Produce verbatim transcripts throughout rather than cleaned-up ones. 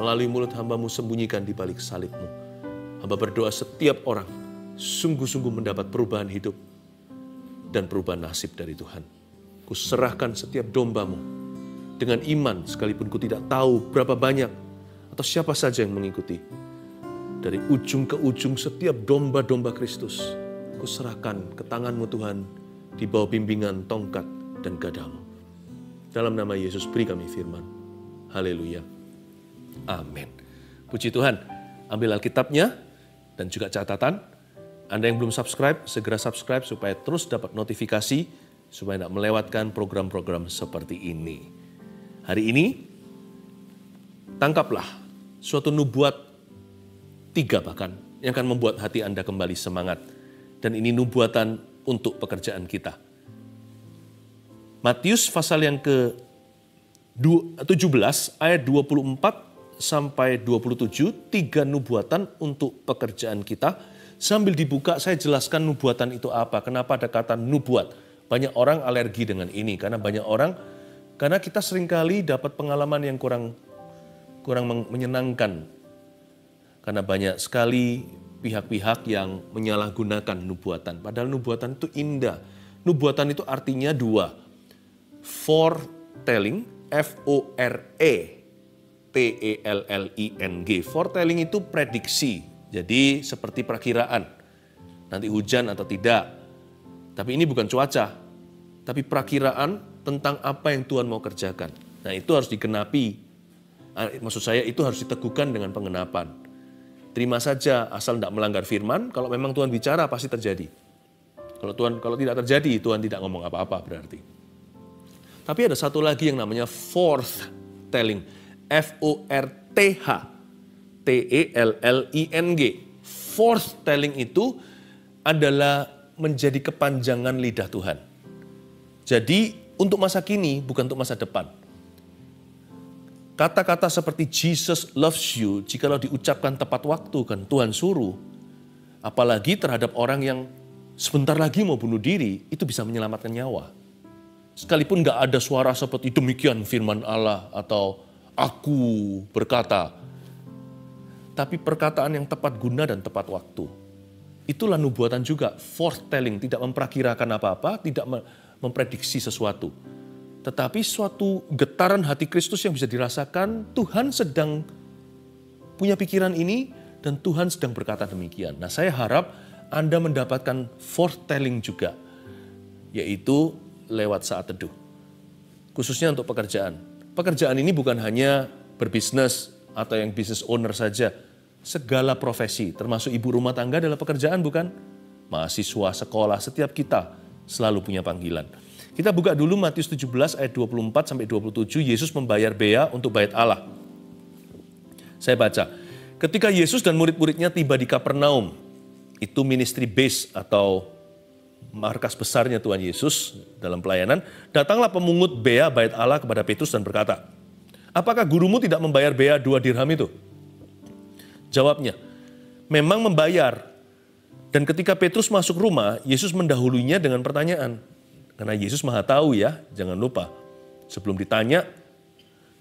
Melalui mulut hamba-Mu sembunyikan di balik salib-Mu. Hamba berdoa setiap orang sungguh-sungguh mendapat perubahan hidup dan perubahan nasib dari Tuhan. Kuserahkan setiap domba-Mu dengan iman, sekalipun ku tidak tahu berapa banyak atau siapa saja yang mengikuti. Dari ujung ke ujung setiap domba-domba Kristus, kuserahkan ke tangan-Mu Tuhan, di bawah bimbingan tongkat dan gadamu. Dalam nama Yesus beri kami firman. Haleluya. Amin. Puji Tuhan. Ambil Alkitabnya dan juga catatan. Anda yang belum subscribe, segera subscribe supaya terus dapat notifikasi, supaya tidak melewatkan program-program seperti ini. Hari ini, tangkaplah suatu nubuat tiga bahkan, yang akan membuat hati Anda kembali semangat. Dan ini nubuatan untuk pekerjaan kita. Matius pasal yang ke tujuh belas ayat dua puluh empat sampai dua puluh tujuh, tiga nubuatan untuk pekerjaan kita. Sambil dibuka saya jelaskan nubuatan itu apa, kenapa ada kata nubuat. Banyak orang alergi dengan ini karena banyak orang karena kita seringkali dapat pengalaman yang kurang kurang menyenangkan. Karena banyak sekali pihak-pihak yang menyalahgunakan nubuatan. Padahal nubuatan itu indah. Nubuatan itu artinya dua. Foretelling, F O R E T E L L I N G. Foretelling itu prediksi. Jadi seperti perakiraan. Nanti hujan atau tidak. Tapi ini bukan cuaca. Tapi perakiraan tentang apa yang Tuhan mau kerjakan. Nah itu harus digenapi. Maksud saya itu harus diteguhkan dengan penggenapan. Terima saja asal tidak melanggar firman, kalau memang Tuhan bicara pasti terjadi. Kalau Tuhan kalau tidak terjadi, Tuhan tidak ngomong apa-apa berarti. Tapi ada satu lagi yang namanya foretelling. F O R T H T E L L I N G. Foretelling itu adalah menjadi kepanjangan lidah Tuhan. Jadi untuk masa kini bukan untuk masa depan. Kata-kata seperti Jesus loves you, jikalau diucapkan tepat waktu, kan Tuhan suruh. Apalagi terhadap orang yang sebentar lagi mau bunuh diri, itu bisa menyelamatkan nyawa. Sekalipun gak ada suara seperti demikian firman Allah atau aku berkata. Tapi perkataan yang tepat guna dan tepat waktu. Itulah nubuatan juga, foretelling, tidak memperkirakan apa-apa, tidak memprediksi sesuatu. Tetapi suatu getaran hati Kristus yang bisa dirasakan, Tuhan sedang punya pikiran ini dan Tuhan sedang berkata demikian. Nah saya harap Anda mendapatkan foretelling juga, yaitu lewat saat teduh. Khususnya untuk pekerjaan. Pekerjaan ini bukan hanya berbisnis atau yang business owner saja. Segala profesi, termasuk ibu rumah tangga adalah pekerjaan bukan? Mahasiswa, sekolah, setiap kita selalu punya panggilan. Kita buka dulu Matius tujuh belas ayat dua puluh empat sampai dua puluh tujuh, Yesus membayar bea untuk bait Allah. Saya baca, ketika Yesus dan murid-muridnya tiba di Kapernaum, itu ministry base atau markas besarnya Tuhan Yesus dalam pelayanan, datanglah pemungut bea bait Allah kepada Petrus dan berkata, apakah gurumu tidak membayar bea dua dirham itu? Jawabnya, memang membayar. Dan ketika Petrus masuk rumah, Yesus mendahulunya dengan pertanyaan. Karena Yesus maha tahu ya, jangan lupa. Sebelum ditanya,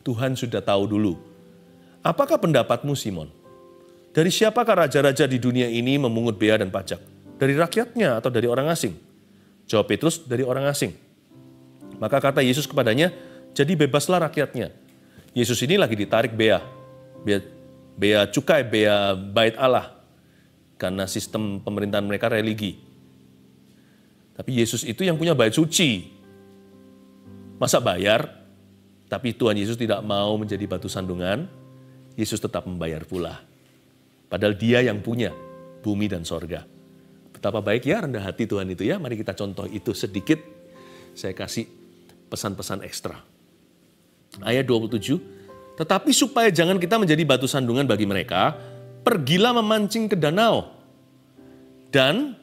Tuhan sudah tahu dulu. Apakah pendapatmu Simon? Dari siapakah raja-raja di dunia ini memungut bea dan pajak? Dari rakyatnya atau dari orang asing? Jawab Petrus, dari orang asing. Maka kata Yesus kepadanya, jadi bebaslah rakyatnya. Yesus ini lagi ditarik bea. Bea, bea cukai, bea bait Allah. Karena sistem pemerintahan mereka religi. Tapi Yesus itu yang punya bait suci. Masa bayar? Tapi Tuhan Yesus tidak mau menjadi batu sandungan. Yesus tetap membayar pula. Padahal dia yang punya bumi dan sorga. Betapa baik ya rendah hati Tuhan itu ya. Mari kita contoh itu sedikit. Saya kasih pesan-pesan ekstra. Ayat dua puluh tujuh. Tetapi supaya jangan kita menjadi batu sandungan bagi mereka, pergilah memancing ke danau. Dan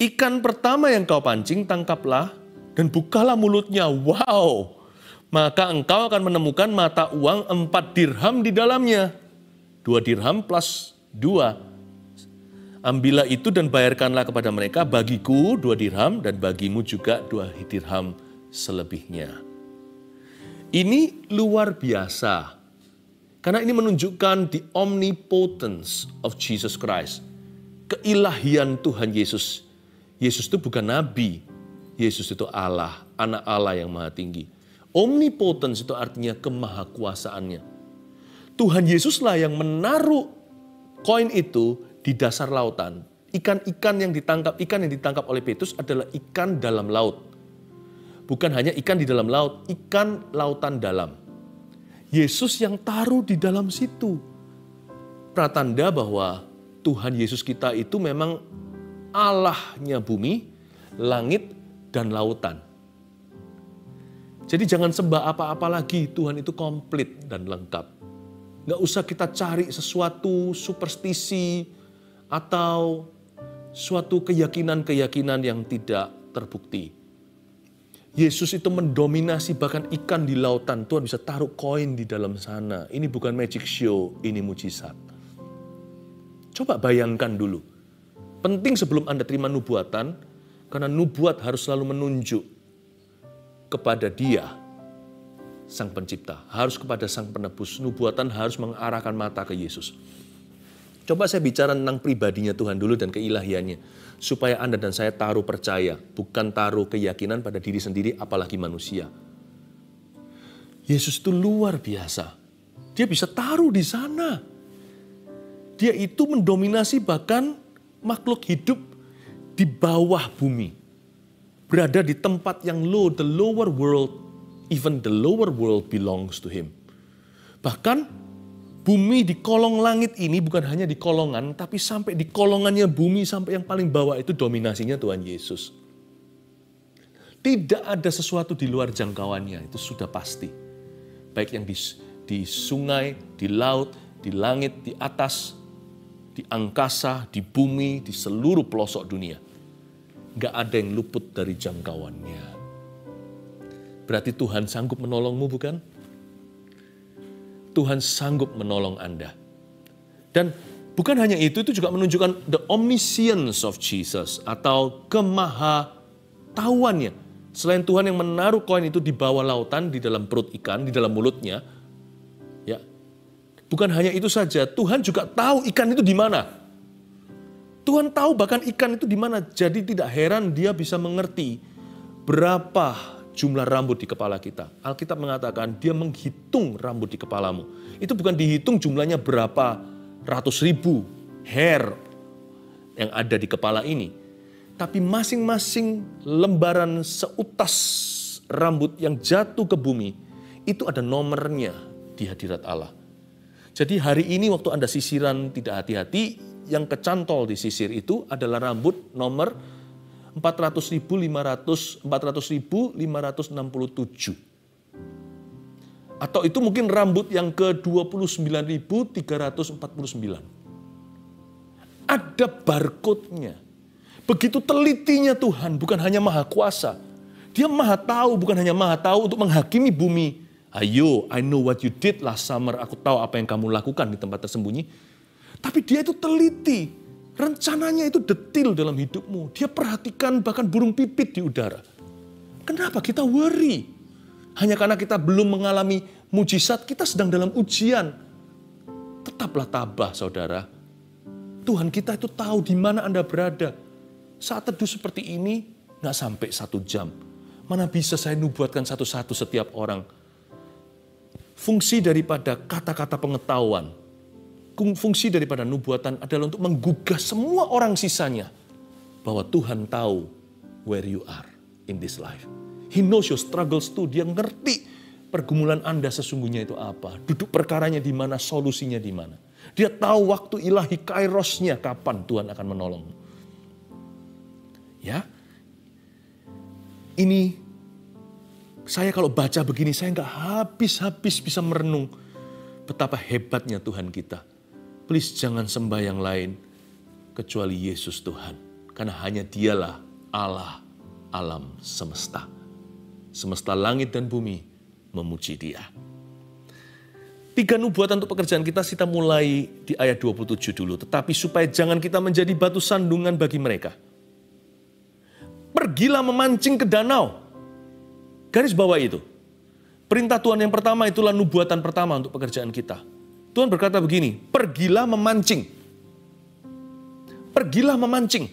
ikan pertama yang kau pancing, tangkaplah dan bukalah mulutnya. Wow! Maka engkau akan menemukan mata uang empat dirham di dalamnya. Dua dirham plus dua. Ambillah itu dan bayarkanlah kepada mereka, bagiku dua dirham dan bagimu juga dua dirham selebihnya. Ini luar biasa. Karena ini menunjukkan the omnipotence of Jesus Christ. Keilahian Tuhan Yesus. Yesus itu bukan nabi. Yesus itu Allah, anak Allah yang maha tinggi. Omnipotence itu artinya kemahakuasaannya. Tuhan Yesuslah yang menaruh koin itu di dasar lautan. Ikan-ikan yang ditangkap, ikan yang ditangkap oleh Petrus adalah ikan dalam laut. Bukan hanya ikan di dalam laut, ikan lautan dalam. Yesus yang taruh di dalam situ. Pratanda bahwa Tuhan Yesus kita itu memang Allahnya bumi, langit, dan lautan. Jadi jangan sembah apa-apa lagi, Tuhan itu komplit dan lengkap. Nggak usah kita cari sesuatu superstisi atau suatu keyakinan-keyakinan yang tidak terbukti. Yesus itu mendominasi bahkan ikan di lautan. Tuhan bisa taruh koin di dalam sana. Ini bukan magic show, ini mujizat. Coba bayangkan dulu. Penting sebelum Anda terima nubuatan, karena nubuat harus selalu menunjuk kepada Dia, Sang Pencipta. Harus kepada Sang Penebus. Nubuatan harus mengarahkan mata ke Yesus. Coba saya bicara tentang pribadinya Tuhan dulu dan keilahiannya. Supaya Anda dan saya taruh percaya, bukan taruh keyakinan pada diri sendiri, apalagi manusia. Yesus itu luar biasa. Dia bisa taruh di sana. Dia itu mendominasi bahkan makhluk hidup di bawah bumi. Berada di tempat yang low, the lower world, even the lower world belongs to Him. Bahkan bumi di kolong langit ini bukan hanya di kolongan, tapi sampai di kolongannya bumi, sampai yang paling bawah itu dominasinya Tuhan Yesus. Tidak ada sesuatu di luar jangkauannya, itu sudah pasti. Baik yang di, di sungai, di laut, di langit, di atas, di angkasa, di bumi, di seluruh pelosok dunia. Nggak ada yang luput dari jangkauannya. Berarti Tuhan sanggup menolongmu, bukan? Tuhan sanggup menolong Anda. Dan bukan hanya itu, itu juga menunjukkan the omniscience of Jesus atau kemahatauannya. Selain Tuhan yang menaruh koin itu di bawah lautan, di dalam perut ikan, di dalam mulutnya. Ya. Bukan hanya itu saja, Tuhan juga tahu ikan itu di mana. Tuhan tahu bahkan ikan itu di mana, jadi tidak heran Dia bisa mengerti berapa jumlah rambut di kepala kita. Alkitab mengatakan Dia menghitung rambut di kepalamu. Itu bukan dihitung jumlahnya berapa ratus ribu hair yang ada di kepala ini. Tapi masing-masing lembaran seutas rambut yang jatuh ke bumi, itu ada nomornya di hadirat Allah. Jadi hari ini waktu Anda sisiran tidak hati-hati, yang kecantol di sisir itu adalah rambut nomor empat ratus ribu lima ratus enam puluh tujuh. Atau itu mungkin rambut yang ke dua puluh sembilan ribu tiga ratus empat puluh sembilan. Ada barcode-nya. Begitu telitinya Tuhan, bukan hanya maha kuasa. Dia maha tahu, bukan hanya maha tahu untuk menghakimi bumi. Ayo, I know what you did last summer. Aku tahu apa yang kamu lakukan di tempat tersembunyi. Tapi Dia itu teliti. Rencananya itu detil dalam hidupmu. Dia perhatikan bahkan burung pipit di udara. Kenapa kita worry? Hanya karena kita belum mengalami mujizat, kita sedang dalam ujian. Tetaplah tabah, saudara. Tuhan kita itu tahu di mana Anda berada. Saat teduh seperti ini, nggak sampai satu jam. Mana bisa saya nubuatkan satu-satu setiap orang. Fungsi daripada kata-kata pengetahuan, fungsi daripada nubuatan adalah untuk menggugah semua orang sisanya bahwa Tuhan tahu where you are in this life. He knows your struggles too. Dia ngerti pergumulan Anda sesungguhnya itu apa. Duduk perkaranya di mana, solusinya di mana. Dia tahu waktu ilahi kairosnya kapan Tuhan akan menolong. Ya, ini saya kalau baca begini saya nggak habis-habis bisa merenung betapa hebatnya Tuhan kita. Please jangan sembah yang lain kecuali Yesus Tuhan. Karena hanya Dialah Allah alam semesta. Semesta langit dan bumi memuji Dia. Tiga nubuatan untuk pekerjaan kita, kita mulai di ayat dua puluh tujuh dulu. Tetapi supaya jangan kita menjadi batu sandungan bagi mereka. Pergilah memancing ke danau. Garis bawah itu. Perintah Tuhan yang pertama itulah nubuatan pertama untuk pekerjaan kita. Tuhan berkata begini, pergilah memancing. Pergilah memancing.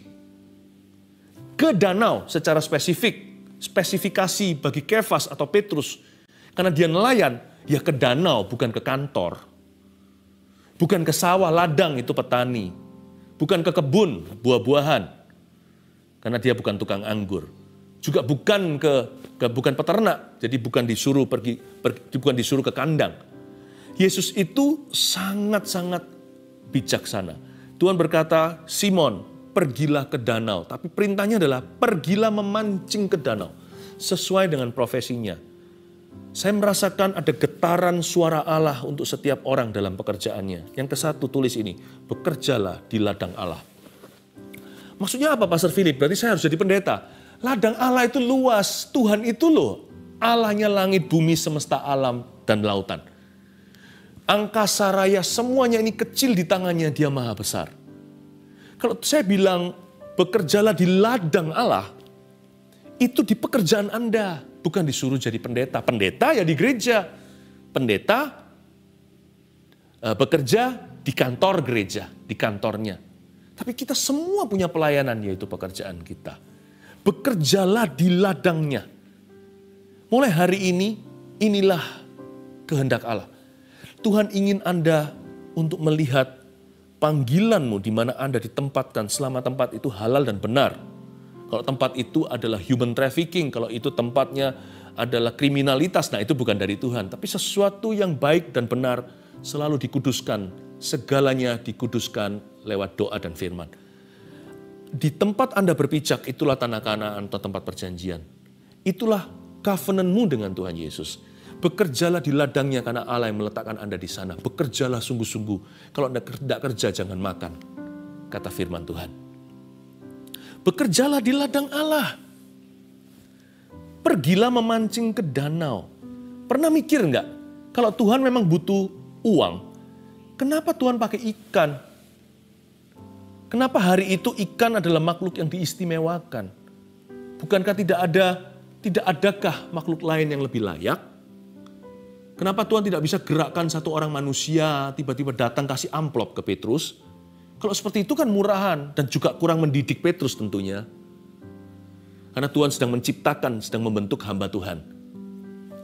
Ke danau secara spesifik. Spesifikasi bagi Kefas atau Petrus. Karena dia nelayan, ya ke danau bukan ke kantor. Bukan ke sawah, ladang itu petani. Bukan ke kebun, buah-buahan. Karena dia bukan tukang anggur. Juga bukan ke, ke bukan peternak, jadi bukan disuruh pergi, pergi bukan disuruh ke kandang. Yesus itu sangat-sangat bijaksana. Tuhan berkata, Simon, pergilah ke danau. Tapi perintahnya adalah pergilah memancing ke danau sesuai dengan profesinya. Saya merasakan ada getaran suara Allah untuk setiap orang dalam pekerjaannya. Yang kesatu tulis ini, bekerjalah di ladang Allah. Maksudnya apa, Pastor Philip? Berarti saya harus jadi pendeta. Ladang Allah itu luas, Tuhan itu loh, Allahnya langit, bumi, semesta alam, dan lautan. Angkasa raya, semuanya ini kecil di tangannya, dia maha besar. Kalau saya bilang, bekerjalah di ladang Allah, itu di pekerjaan Anda, bukan disuruh jadi pendeta. Pendeta ya di gereja, pendeta bekerja di kantor gereja, di kantornya. Tapi kita semua punya pelayanan, yaitu pekerjaan kita. Bekerjalah di ladangnya. Mulai hari ini, inilah kehendak Allah. Tuhan ingin Anda untuk melihat panggilanmu di mana Anda ditempatkan selama tempat itu halal dan benar. Kalau tempat itu adalah human trafficking, kalau itu tempatnya adalah kriminalitas, nah itu bukan dari Tuhan. Tapi sesuatu yang baik dan benar selalu dikuduskan, segalanya dikuduskan lewat doa dan firman. Di tempat Anda berpijak, itulah tanah Kanaan atau tempat perjanjian. Itulah covenantmu dengan Tuhan Yesus. Bekerjalah di ladangnya karena Allah yang meletakkan Anda di sana. Bekerjalah sungguh-sungguh. Kalau Anda tidak kerja, jangan makan, kata firman Tuhan. Bekerjalah di ladang Allah. Pergilah memancing ke danau. Pernah mikir nggak? Kalau Tuhan memang butuh uang, kenapa Tuhan pakai ikan? Kenapa hari itu ikan adalah makhluk yang diistimewakan? Bukankah tidak ada, tidak adakah makhluk lain yang lebih layak? Kenapa Tuhan tidak bisa gerakkan satu orang manusia tiba-tiba datang kasih amplop ke Petrus? Kalau seperti itu kan murahan dan juga kurang mendidik Petrus tentunya. Karena Tuhan sedang menciptakan, sedang membentuk hamba Tuhan.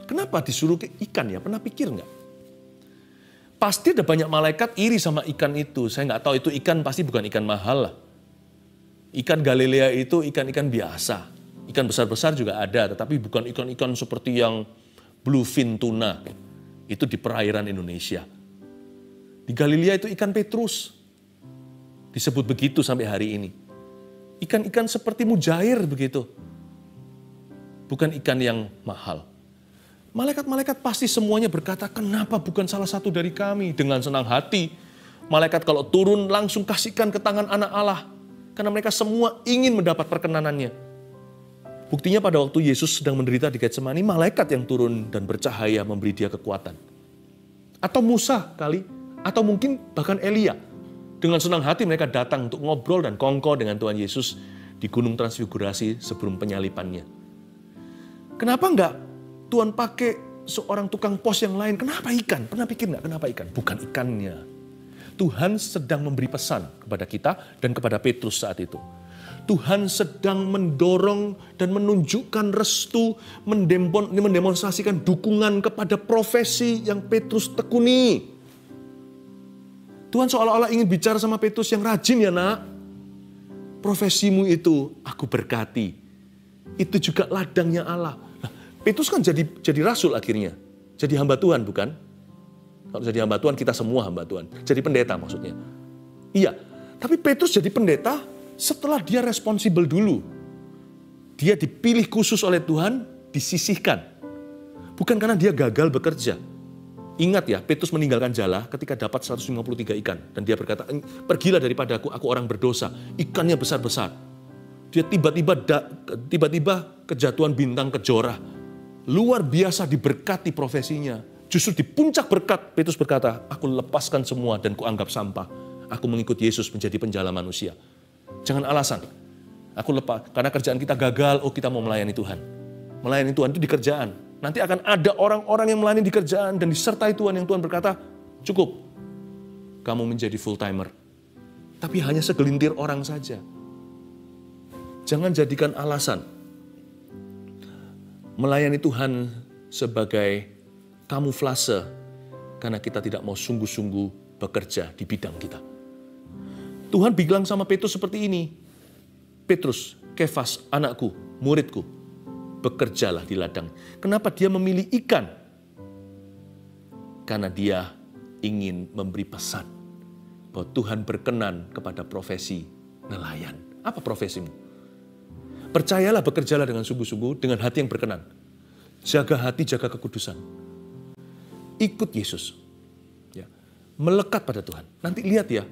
Kenapa disuruh ke ikan ya? Pernah pikir nggak? Pasti ada banyak malaikat iri sama ikan itu. Saya nggak tahu itu ikan, pasti bukan ikan mahal lah. Ikan Galilea itu ikan-ikan biasa. Ikan besar-besar juga ada, tetapi bukan ikan-ikan seperti yang bluefin tuna. Itu di perairan Indonesia. Di Galilea itu ikan Petrus. Disebut begitu sampai hari ini. Ikan-ikan seperti mujair begitu. Bukan ikan yang mahal. Malaikat-malaikat pasti semuanya berkata, kenapa bukan salah satu dari kami? Dengan senang hati, malaikat kalau turun langsung kasihkan ke tangan anak Allah. Karena mereka semua ingin mendapat perkenanannya. Buktinya pada waktu Yesus sedang menderita di Getsemani, malaikat yang turun dan bercahaya memberi dia kekuatan. Atau Musa kali, atau mungkin bahkan Elia. Dengan senang hati mereka datang untuk ngobrol dan kongko dengan Tuhan Yesus di Gunung Transfigurasi sebelum penyalipannya. Kenapa enggak? Tuhan pakai seorang tukang pos yang lain. Kenapa ikan? Pernah pikir nggak kenapa ikan? Bukan ikannya. Tuhan sedang memberi pesan kepada kita dan kepada Petrus saat itu. Tuhan sedang mendorong dan menunjukkan restu, mendemonstrasikan dukungan kepada profesi yang Petrus tekuni. Tuhan seolah-olah ingin bicara sama Petrus yang rajin ya nak. Profesimu itu aku berkati. Itu juga ladangnya Allah. Petrus kan jadi jadi rasul akhirnya. Jadi hamba Tuhan, bukan? Kalau jadi hamba Tuhan, kita semua hamba Tuhan. Jadi pendeta maksudnya. Iya, tapi Petrus jadi pendeta setelah dia responsibel dulu. Dia dipilih khusus oleh Tuhan, disisihkan. Bukan karena dia gagal bekerja. Ingat ya, Petrus meninggalkan jala ketika dapat seratus lima puluh tiga ikan. Dan dia berkata, pergilah daripada aku, aku orang berdosa. Ikannya besar-besar. Dia tiba-tiba tiba-tiba kejatuhan bintang kejora. Luar biasa diberkati profesinya. Justru di puncak berkat, Petrus berkata, aku lepaskan semua dan kuanggap sampah. Aku mengikut Yesus menjadi penjala manusia. Jangan alasan. Aku lepas, karena kerjaan kita gagal, oh kita mau melayani Tuhan. Melayani Tuhan itu di kerjaan. Nanti akan ada orang-orang yang melayani di kerjaan dan disertai Tuhan yang Tuhan berkata, cukup, kamu menjadi full-timer. Tapi hanya segelintir orang saja. Jangan jadikan alasan melayani Tuhan sebagai kamuflase karena kita tidak mau sungguh-sungguh bekerja di bidang kita. Tuhan bilang sama Petrus seperti ini, Petrus, Kefas, anakku, muridku, bekerjalah di ladang. Kenapa dia memilih ikan? Karena dia ingin memberi pesan bahwa Tuhan berkenan kepada profesi nelayan. Apa profesimu? Percayalah, bekerjalah dengan sungguh-sungguh, dengan hati yang berkenan. Jaga hati, jaga kekudusan. Ikut Yesus. Ya. Melekat pada Tuhan. Nanti lihat ya,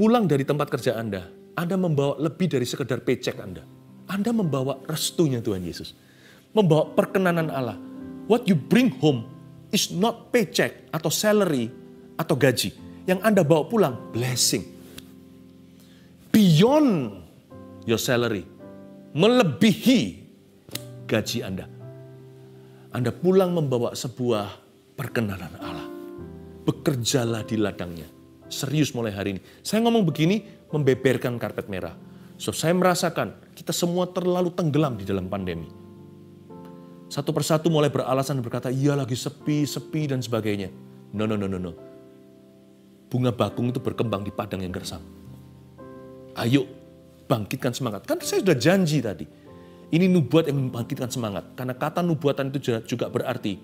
pulang dari tempat kerja Anda, Anda membawa lebih dari sekedar paycheck Anda. Anda membawa restunya Tuhan Yesus. Membawa perkenanan Allah. What you bring home is not paycheck atau salary atau gaji. Yang Anda bawa pulang, blessing. Beyond your salary. Melebihi gaji Anda. Anda pulang membawa sebuah perkenanan Allah. Bekerjalah di ladangnya. Serius mulai hari ini. Saya ngomong begini, membeberkan karpet merah. So, saya merasakan kita semua terlalu tenggelam di dalam pandemi. Satu persatu mulai beralasan berkata, iya lagi sepi, sepi, dan sebagainya. No, no, no, no, no. Bunga bakung itu berkembang di padang yang gersang. Ayo, bangkitkan semangat. Kan saya sudah janji tadi. Ini nubuat yang membangkitkan semangat. Karena kata nubuatan itu juga berarti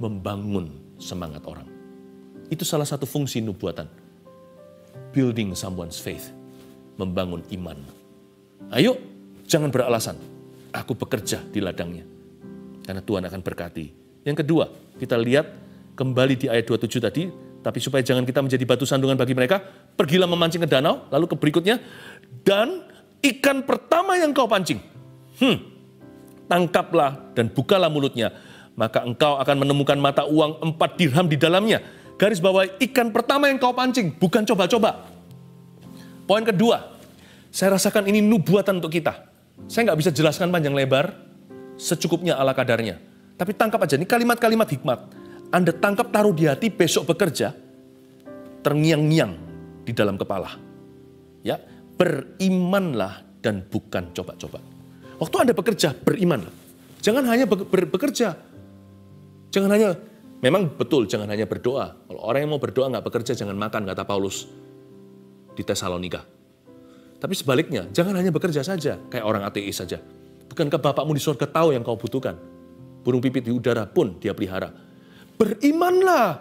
membangun semangat orang. Itu salah satu fungsi nubuatan. Building someone's faith. Membangun iman. Ayo, jangan beralasan. Aku bekerja di ladangnya. Karena Tuhan akan berkati. Yang kedua, kita lihat kembali di ayat dua puluh tujuh tadi. Tapi supaya jangan kita menjadi batu sandungan bagi mereka, pergilah memancing ke danau, lalu ke berikutnya, dan ikan pertama yang kau pancing, hmm, tangkaplah dan bukalah mulutnya, maka engkau akan menemukan mata uang empat dirham di dalamnya. Garis bawah, ikan pertama yang kau pancing, bukan coba-coba. Poin kedua, saya rasakan ini nubuatan untuk kita. Saya nggak bisa jelaskan panjang lebar, secukupnya ala kadarnya. Tapi tangkap aja, ini kalimat-kalimat hikmat. Anda tangkap, taruh di hati, besok bekerja, terngiang-ngiang di dalam kepala. Ya, berimanlah dan bukan coba-coba. Waktu Anda bekerja, berimanlah. Jangan hanya bekerja. Jangan hanya, memang betul, jangan hanya berdoa. Kalau orang yang mau berdoa nggak bekerja, jangan makan, kata Paulus di Tesalonika. Tapi sebaliknya, jangan hanya bekerja saja, kayak orang ateis saja. Bukankah Bapakmu di surga tahu yang kau butuhkan? Burung pipit di udara pun dia pelihara. Berimanlah.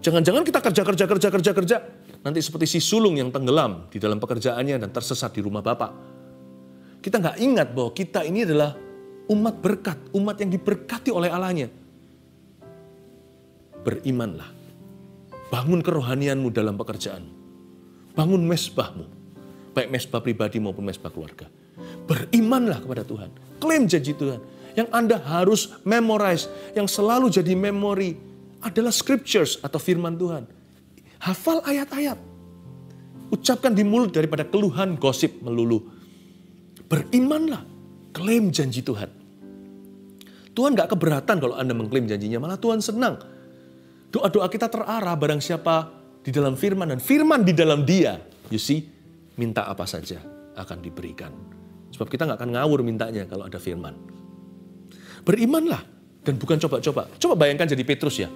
Jangan-jangan kita kerja-kerja, kerja-kerja, kerja. Nanti seperti si sulung yang tenggelam di dalam pekerjaannya dan tersesat di rumah Bapak. Kita nggak ingat bahwa kita ini adalah umat berkat, umat yang diberkati oleh Allahnya. Berimanlah. Bangun kerohanianmu dalam pekerjaanmu. Bangun mesbahmu. Baik mesbah pribadi maupun mesbah keluarga. Berimanlah kepada Tuhan. Klaim janji Tuhan. Yang Anda harus memorize, yang selalu jadi memori adalah scriptures atau firman Tuhan. Hafal ayat-ayat. Ucapkan di mulut daripada keluhan gosip melulu. Berimanlah, klaim janji Tuhan. Tuhan gak keberatan kalau Anda mengklaim janjinya, malah Tuhan senang. Doa-doa kita terarah barang siapa di dalam firman, dan firman di dalam dia. You see, minta apa saja akan diberikan. Sebab kita gak akan ngawur mintanya kalau ada firman. Berimanlah, dan bukan coba-coba. Coba bayangkan jadi Petrus ya.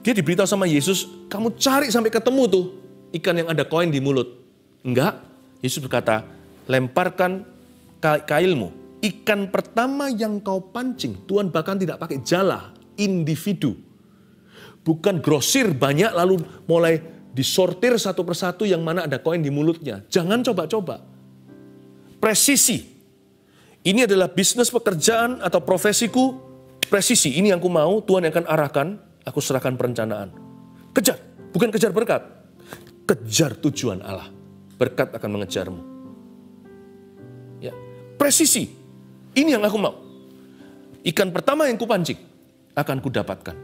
Dia diberitahu sama Yesus, kamu cari sampai ketemu tuh ikan yang ada koin di mulut. Enggak, Yesus berkata, lemparkan kailmu. Ikan pertama yang kau pancing, Tuhan bahkan tidak pakai jala, individu. Bukan grosir banyak lalu mulai disortir satu persatu yang mana ada koin di mulutnya. Jangan coba-coba. Presisi. Ini adalah bisnis pekerjaan atau profesiku, presisi. Ini yang ku mau, Tuhan yang akan arahkan, aku serahkan perencanaan. Kejar, bukan kejar berkat. Kejar tujuan Allah. Berkat akan mengejarmu. Ya. Presisi, ini yang aku mau. Ikan pertama yang ku pancing, akan ku dapatkan.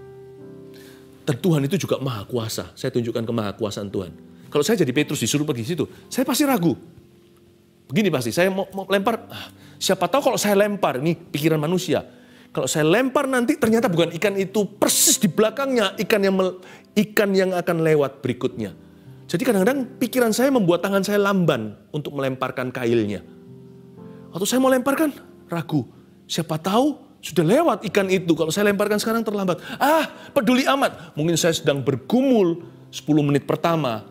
Dan Tuhan itu juga maha kuasa. Saya tunjukkan ke maha kuasaan Tuhan. Kalau saya jadi Petrus disuruh pergi situ, saya pasti ragu. Begini pasti, saya mau, mau lempar, siapa tahu kalau saya lempar, ini pikiran manusia. Kalau saya lempar nanti ternyata bukan ikan itu, persis di belakangnya ikan yang ikan yang akan lewat berikutnya. Jadi kadang-kadang pikiran saya membuat tangan saya lamban untuk melemparkan kailnya. Atau saya mau lemparkan, ragu. Siapa tahu sudah lewat ikan itu, kalau saya lemparkan sekarang terlambat. Ah, peduli amat. Mungkin saya sedang bergumul sepuluh menit pertama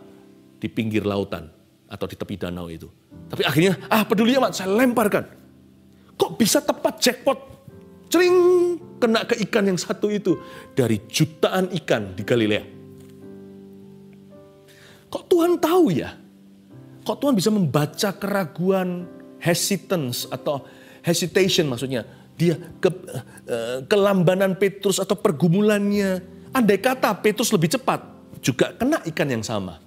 di pinggir lautan atau di tepi danau itu. Tapi akhirnya, ah peduli amat, saya lemparkan. Kok bisa tepat jackpot? Cering, kena ke ikan yang satu itu. Dari jutaan ikan di Galilea. Kok Tuhan tahu ya? Kok Tuhan bisa membaca keraguan, hesitance atau hesitation maksudnya. Dia ke, kelambanan Petrus atau pergumulannya. Andai kata Petrus lebih cepat, juga kena ikan yang sama.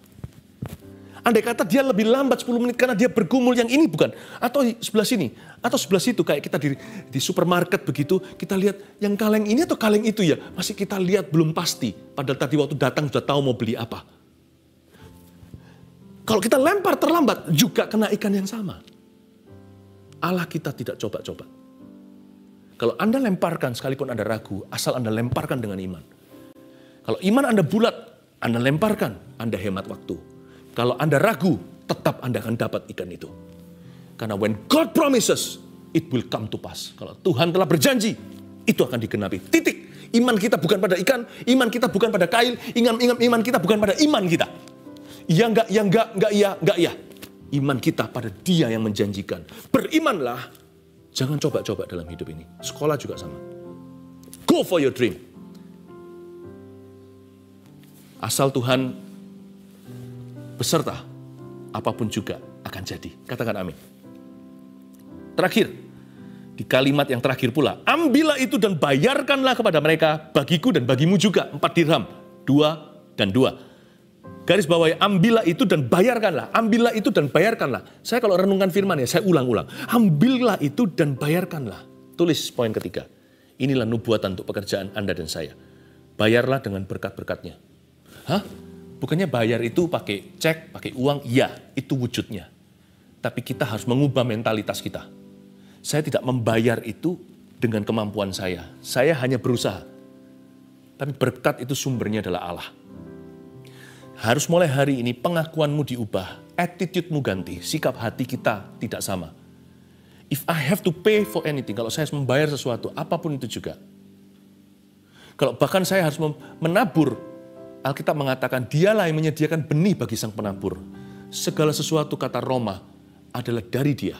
Andai kata dia lebih lambat sepuluh menit karena dia bergumul yang ini bukan. Atau sebelah sini, atau sebelah situ. Kayak kita di, di supermarket begitu, kita lihat yang kaleng ini atau kaleng itu ya. Masih kita lihat belum pasti. Padahal tadi waktu datang sudah tahu mau beli apa. Kalau kita lempar terlambat, juga kena ikan yang sama. Allah kita tidak coba-coba. Kalau Anda lemparkan, sekalipun Anda ragu, asal Anda lemparkan dengan iman. Kalau iman Anda bulat, Anda lemparkan, Anda hemat waktu. Kalau Anda ragu, tetap Anda akan dapat ikan itu. Karena when God promises, it will come to pass. Kalau Tuhan telah berjanji, itu akan digenapi. Titik. Iman kita bukan pada ikan, iman kita bukan pada kail, ingat-ingat iman kita bukan pada iman kita. Iya enggak, iya enggak, enggak iya, enggak iya. Iman kita pada Dia yang menjanjikan. Berimanlah. Jangan coba-coba dalam hidup ini. Sekolah juga sama. Go for your dream. Asal Tuhan beserta, apapun juga akan jadi. Katakan amin. Terakhir, di kalimat yang terakhir pula. Ambillah itu dan bayarkanlah kepada mereka, bagiku dan bagimu juga. Empat dirham, dua dan dua. Garis bawahnya, ambillah itu dan bayarkanlah. Ambillah itu dan bayarkanlah. Saya kalau renungkan firman ya, saya ulang-ulang. Ambillah itu dan bayarkanlah. Tulis poin ketiga. Inilah nubuatan untuk pekerjaan Anda dan saya. Bayarlah dengan berkat-berkatnya. Hah? Bukannya bayar itu pakai cek, pakai uang? Ya, itu wujudnya. Tapi kita harus mengubah mentalitas kita. Saya tidak membayar itu dengan kemampuan saya. Saya hanya berusaha. Tapi berkat itu sumbernya adalah Allah. Harus mulai hari ini pengakuanmu diubah, attitude-mu ganti, sikap hati kita tidak sama. If I have to pay for anything, kalau saya harus membayar sesuatu, apapun itu juga. Kalau bahkan saya harus menabur, Alkitab mengatakan dialah yang menyediakan benih bagi sang penabur. Segala sesuatu kata Roma adalah dari Dia,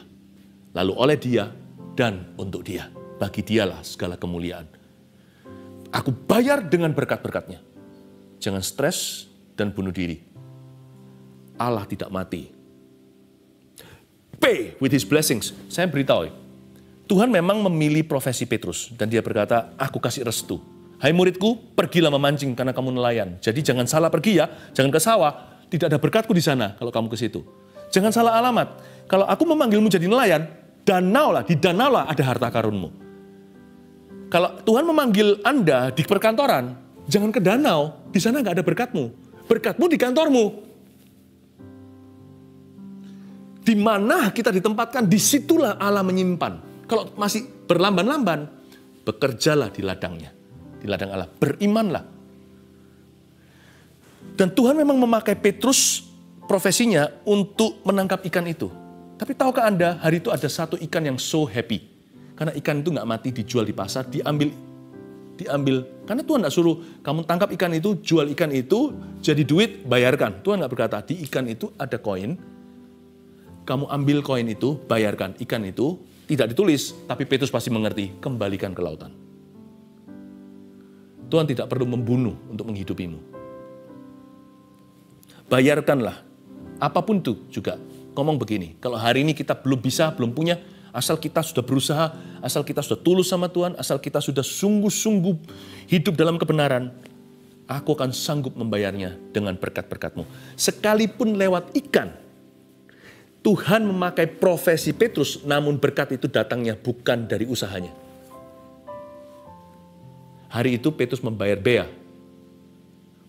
lalu oleh Dia dan untuk Dia. Bagi Dialah segala kemuliaan. Aku bayar dengan berkat-berkatnya. Jangan stres dan bunuh diri. Allah tidak mati. Pay with His blessings. Saya beritahu, Tuhan memang memilih profesi Petrus. Dan Dia berkata, aku kasih restu. Hai muridku, pergilah memancing karena kamu nelayan. Jadi jangan salah pergi ya, jangan ke sawah. Tidak ada berkatku di sana kalau kamu ke situ. Jangan salah alamat. Kalau aku memanggilmu jadi nelayan, danaulah, di danaulah ada harta karunmu. Kalau Tuhan memanggil Anda di perkantoran, jangan ke danau, di sana nggak ada berkatmu. Berkatmu di kantormu. Di mana kita ditempatkan, disitulah Allah menyimpan. Kalau masih berlamban-lamban, bekerjalah di ladangnya. Di ladang Allah, berimanlah. Dan Tuhan memang memakai Petrus profesinya untuk menangkap ikan itu. Tapi tahukah Anda, hari itu ada satu ikan yang so happy. Karena ikan itu nggak mati, dijual di pasar, diambil. diambil, karena Tuhan tidak suruh kamu tangkap ikan itu, jual ikan itu, jadi duit, bayarkan. Tuhan tidak berkata, di ikan itu ada koin, kamu ambil koin itu, bayarkan. Ikan itu tidak ditulis, tapi Petrus pasti mengerti, kembalikan ke lautan. Tuhan tidak perlu membunuh untuk menghidupimu. Bayarkanlah, apapun itu juga. Ngomong begini, kalau hari ini kita belum bisa, belum punya, asal kita sudah berusaha, asal kita sudah tulus sama Tuhan, asal kita sudah sungguh-sungguh hidup dalam kebenaran, aku akan sanggup membayarnya dengan berkat-berkat-Mu. Sekalipun lewat ikan, Tuhan memakai profesi Petrus, namun berkat itu datangnya bukan dari usahanya. Hari itu Petrus membayar bea,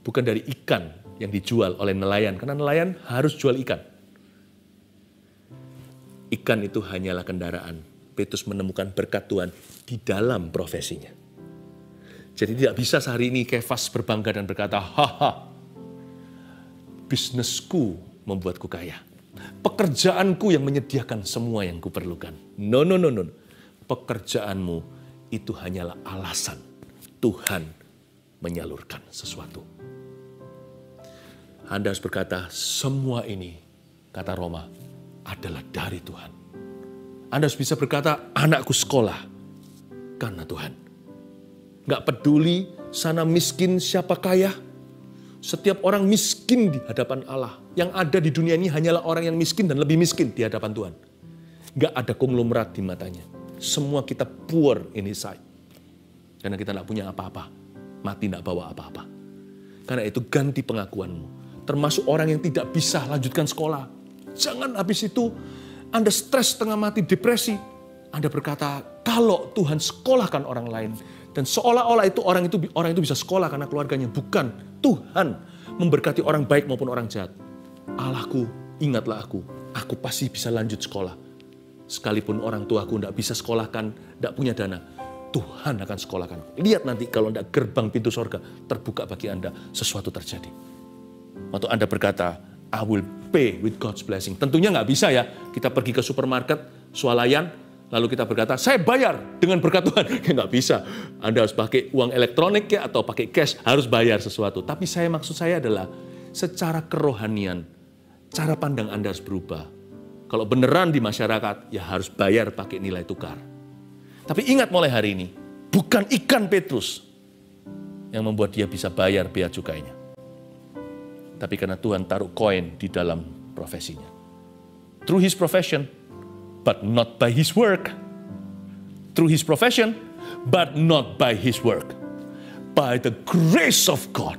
bukan dari ikan yang dijual oleh nelayan, karena nelayan harus jual ikan. Ikan itu hanyalah kendaraan. Petrus menemukan berkat Tuhan di dalam profesinya. Jadi tidak bisa sehari ini Kefas berbangga dan berkata, haha, bisnisku membuatku kaya. Pekerjaanku yang menyediakan semua yang kuperlukan. No, no, no, no. Pekerjaanmu itu hanyalah alasan Tuhan menyalurkan sesuatu. Anda harus berkata, semua ini, kata Roma, adalah dari Tuhan. Anda harus bisa berkata, anakku sekolah karena Tuhan. Nggak peduli sana miskin siapa kaya. Setiap orang miskin di hadapan Allah. Yang ada di dunia ini hanyalah orang yang miskin dan lebih miskin di hadapan Tuhan. Nggak ada konglomerat di matanya. Semua kita poor in His sight. Karena kita nggak punya apa-apa. Mati nggak bawa apa-apa. Karena itu ganti pengakuanmu. Termasuk orang yang tidak bisa lanjutkan sekolah. Jangan habis itu Anda stres setengah mati, depresi. Anda berkata, kalau Tuhan sekolahkan orang lain. Dan seolah-olah itu orang itu orang itu bisa sekolah karena keluarganya. Bukan. Tuhan memberkati orang baik maupun orang jahat. Allahku, ingatlah aku. Aku pasti bisa lanjut sekolah. Sekalipun orang tuaku tidak bisa sekolahkan, tidak punya dana. Tuhan akan sekolahkan. Lihat nanti kalau tidak gerbang pintu sorga terbuka bagi Anda, sesuatu terjadi. Waktu Anda berkata, I will pay with God's blessing. Tentunya nggak bisa ya. Kita pergi ke supermarket, swalayan. Lalu kita berkata, saya bayar dengan berkat Tuhan. Ya, nggak bisa. Anda harus pakai uang elektronik ya, atau pakai cash, harus bayar sesuatu. Tapi saya maksud saya adalah, secara kerohanian, cara pandang Anda harus berubah. Kalau beneran di masyarakat, ya harus bayar pakai nilai tukar. Tapi ingat mulai hari ini, bukan ikan Petrus yang membuat dia bisa bayar bea cukainya. Tapi karena Tuhan taruh koin di dalam profesinya. Through his profession, but not by his work. Through his profession, but not by his work. By the grace of God.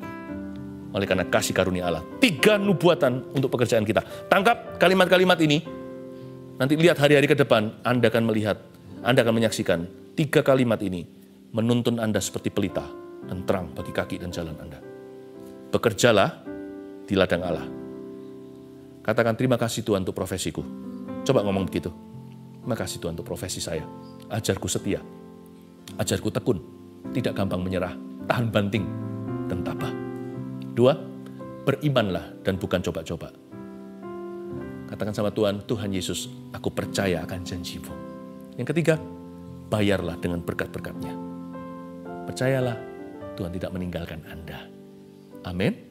Oleh karena kasih karunia Allah. Tiga nubuatan untuk pekerjaan kita. Tangkap kalimat-kalimat ini. Nanti lihat hari-hari ke depan, Anda akan melihat, Anda akan menyaksikan tiga kalimat ini menuntun Anda seperti pelita dan terang bagi kaki dan jalan Anda. Bekerjalah di ladang Allah. Katakan terima kasih Tuhan untuk profesiku. Coba ngomong begitu. Makasih Tuhan untuk profesi saya. Ajarku setia. Ajarku tekun. Tidak gampang menyerah. Tahan banting. Dan tabah. Dua, berimanlah dan bukan coba-coba. Katakan sama Tuhan, Tuhan Yesus, aku percaya akan janjimu. Yang ketiga, bayarlah dengan berkat-berkatnya. Percayalah, Tuhan tidak meninggalkan Anda. Amin.